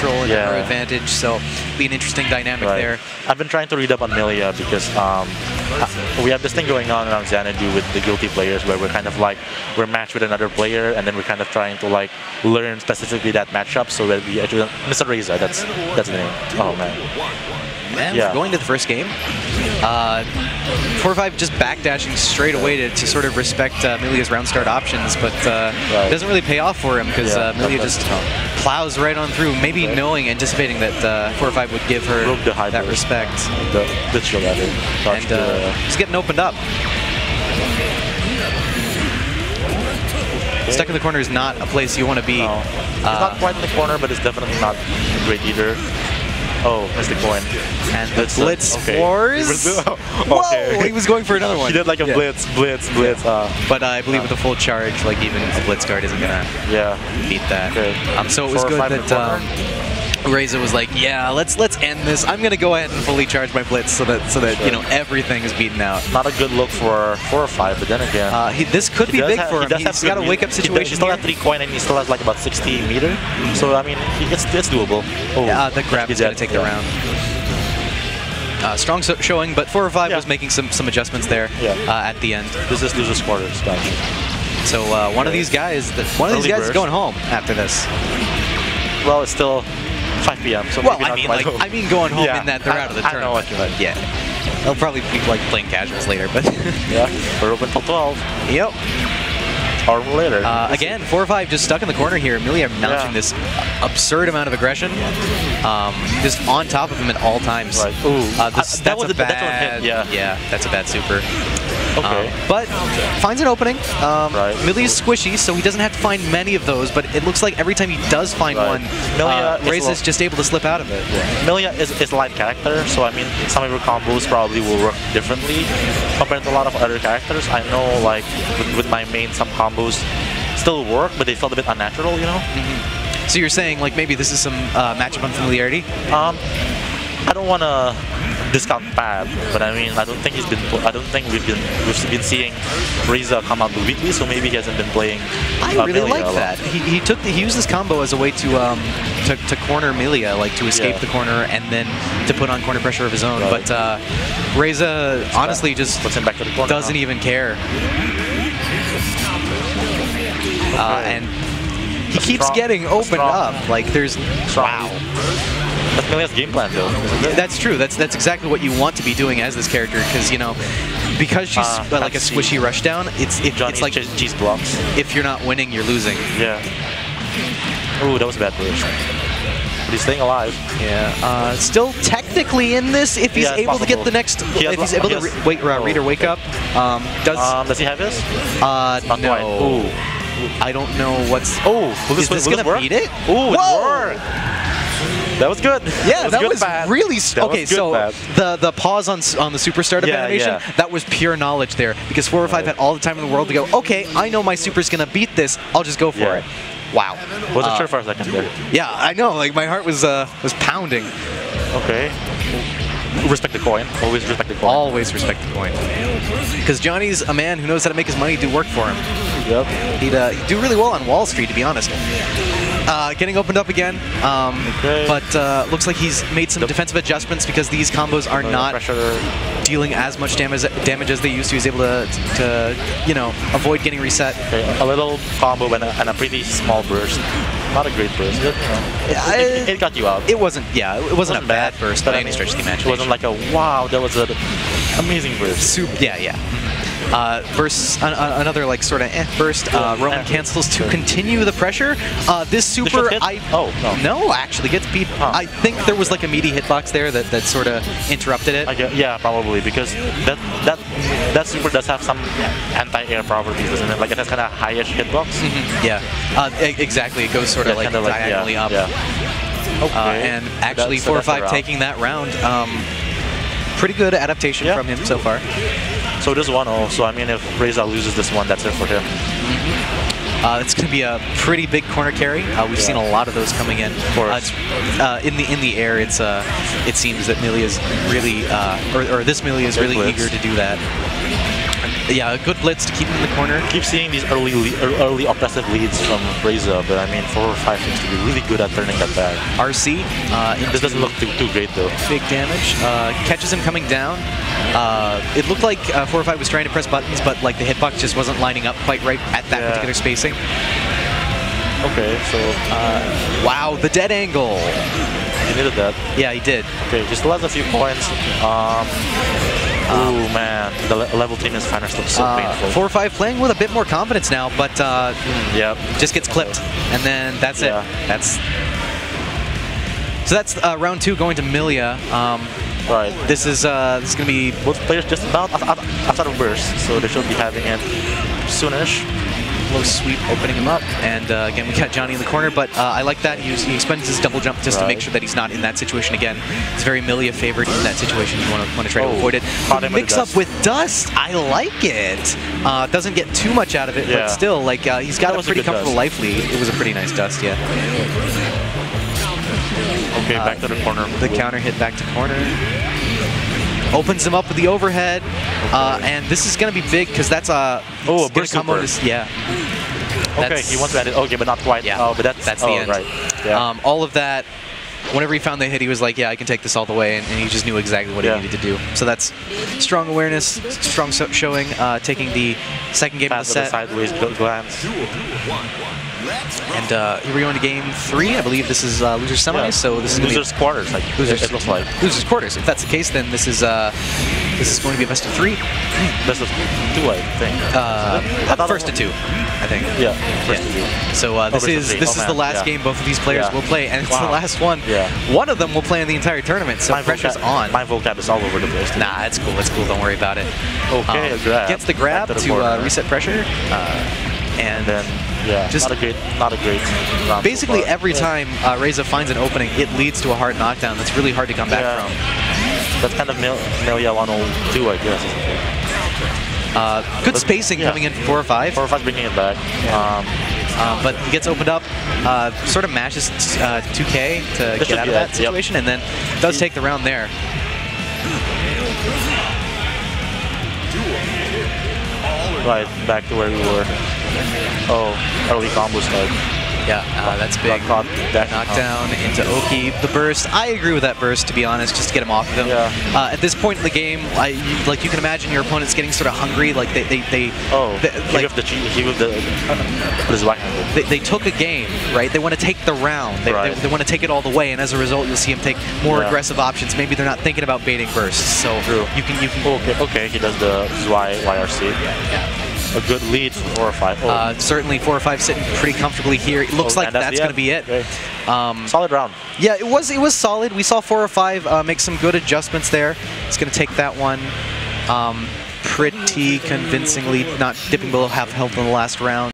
control and her advantage, so it'll be an interesting dynamic there. I've been trying to read up on Millia because we have this thing going on around Xanadu with the guilty players where we're kind of like, we're matched with another player and then we're kind of trying to like learn specifically that matchup so that we actually... mrrayza, that's the name. Oh man. And yeah. Going to the first game, 4-5 just backdashing straight away to sort of respect Millia's round start options, but it doesn't really pay off for him because Millia just plows right on through, maybe anticipating that 4-5 would give her that respect. And just getting opened up. Stuck in the corner is not a place you want to be. No. It's not quite in the corner, but it's definitely not great either. Oh, that's the coin. And the blitz wars? Whoa! He was going for another one. He did like a blitz. But I believe with a full charge, like even a blitz guard isn't gonna beat that. Okay. So it was good that mrrayza was like, yeah, let's end this. I'm gonna go ahead and fully charge my blitz so that you know everything is beaten out. Not a good look for 4-5, but then again, this could be big for him. He's got a wake up situation. He still has 3 coin and he still has like about 60 meter. So I mean, it's doable. Oh, the grab is gonna take the round. Strong showing, but 4-5 was making some adjustments there at the end. This is loser's quarters. So one of these guys is going home after this. Well, it's still 5 p.m. So well, I mean, like, home. I mean, going home in that they're out of the tournament. I know what you mean. Yeah, they'll probably be like playing casuals later, but we're open till 12. Yep. Or later. Again, 4-5 just stuck in the corner here. Millia mounting this absurd amount of aggression, just on top of him at all times. Right. Ooh, that's a bad. That's a bad super. Okay. But finds an opening. Millia is squishy, so he doesn't have to find many of those, but it looks like every time he does find one, mrrayza is just able to slip out of it. Yeah. Millia is a light character, so I mean, some of her combos probably will work differently compared to a lot of other characters. I know, like, with my main, some combos still work, but they felt a bit unnatural, you know? Mm-hmm. So you're saying, like, maybe this is some matchup unfamiliarity? I don't want to discount Pad, but I mean, I don't think we've been seeing mrrayza come out the weekly, so maybe he hasn't been playing. I really Millia like that. He used this combo as a way to corner Millia, like to escape the corner and then to put on corner pressure of his own. But mrrayza honestly just puts him back to the corner, doesn't even care. And he keeps getting opened up. Like there's That's Millia's game plan, though. That's true. That's exactly what you want to be doing as this character, because you know, because she's like a squishy rush down. It's like cheese blocks. If you're not winning, you're losing. Yeah. Ooh, that was a bad push. But he's staying alive. Yeah. Still technically in this, if he's able to get the next, if he's able to read her wake up. Does he have this? No. Ooh. I don't know what's. Oh, is this gonna beat it? Oh, it worked. That was good. Yeah, that was really good. The pause on the super startup animation, that was pure knowledge there, because 4-5 had all the time in the world to go, okay, I know my super's gonna beat this, I'll just go for it. Wow. Wasn't sure for a second there. Yeah, I know, like my heart was pounding. Okay. Respect the coin. Always respect the coin. Always respect the coin. Because Johnny's a man who knows how to make his money do work for him. Yep. He'd do really well on Wall Street, to be honest. Getting opened up again, but looks like he's made some defensive adjustments because these combos are not dealing as much damage as they used to. He's able to you know, avoid getting reset. Okay. A little combo and a pretty small burst. Not a great burst. It got you out. It wasn't. Yeah, it wasn't a bad burst by any stretch of the imagination. It wasn't like a wow. That was an amazing burst. Super. Yeah. Yeah. Bursts another like sort of burst. Roman cancels to continue the pressure. This super, no, actually gets beat. I think there was like a meaty hitbox there that sort of interrupted it. Yeah, probably because that super does have some anti-air properties, doesn't it? Like it has kind of high-ish hitbox. Mm-hmm. Yeah, exactly. It goes sort of like diagonally up. Yeah. Okay. And actually, 4-5 taking that round. Pretty good adaptation from him so far. So this one also, I mean, if mrrayza loses this one, that's it for him. Mm-hmm. It's going to be a pretty big corner carry. We've seen a lot of those coming in. Of course. In the air, it seems that Millia is really, or this Millia is really eager to do that. yeah, a good blitz to keep him in the corner. Keep seeing these early oppressive leads from mrrayza, but I mean, 4 or 5 seems to be really good at turning that back. RC. This doesn't look too great though. Big damage. Catches him coming down. It looked like 4 or 5 was trying to press buttons, but like the hitbox just wasn't lining up quite right at that particular spacing. Okay, so... wow, the dead angle! He needed that. Yeah, he did. Okay, just lost a few points. Ooh, man, the level team is finest looks so painful. 4 or 5 playing with a bit more confidence now, but just gets clipped. And then that's it. So that's round 2 going to Millia. Right. This is going to be both players just about outside of burst, so they should be having it soonish. Low sweep opening him up, and again we got Johnny in the corner, but I like that he expends his double jump just to make sure that he's not in that situation again. It's very Millia favored in that situation. You want to try to avoid it. Mix up with dust. I like it. Doesn't get too much out of it, but still, like he's got a pretty comfortable life lead. It was a pretty nice dust, yeah. Okay, back to the corner. The counter hit back to corner. Opens him up with the overhead, and this is going to be big because that's a burst combo. Yeah. Okay, he wants to end it. Okay, but not quite. Yeah. Oh, but that's the end. Right. Yeah. All of that. Whenever he found the hit, he was like, "Yeah, I can take this all the way," and he just knew exactly what he needed to do. So that's strong awareness, strong showing, taking the second game of the set. Sideways glance. And here we go into game 3. I believe this is losers semis, so this is losers quarters. Like it looks like losers quarters. If that's the case, then this is going to be a best of 3. Best of 2, I think. First to 2, I think. Yeah. First to 2. So this is the last game both of these players will play, and it's the last one. Yeah. One of them will play in the entire tournament, so pressure's on. My vocab is all over the place. Nah, it's cool. It's cool. Don't worry about it. Okay. Gets the grab to reset pressure, and then. Yeah, just not a great round. Basically, every time mrrayza finds an opening, it leads to a hard knockdown that's really hard to come back from. That's kind of Millia 102, I guess. Good spacing coming in for 4 or 5. 4 or 5 bringing it back. But he gets opened up, sort of mashes 2K to get out of that situation, and then does take the round there. Right, back to where we were. Oh, early combo start. Yeah, that's big. Knockdown into Oki. The burst. I agree with that burst, to be honest, just to get him off of him. Yeah. At this point in the game, like you can imagine your opponent's getting sort of hungry. Like they took a game, right? They want to take the round. They want to take it all the way, and as a result, you'll see him take more aggressive options. Maybe they're not thinking about baiting bursts. So you can. Okay, he does the YRC. Yeah. A good lead for 4 or 5. Certainly 4 or 5 sitting pretty comfortably here. It looks like that's going to be it. Solid round. Yeah, it was solid. We saw 4 or 5 make some good adjustments there. It's going to take that one pretty convincingly, not dipping below half health in the last round.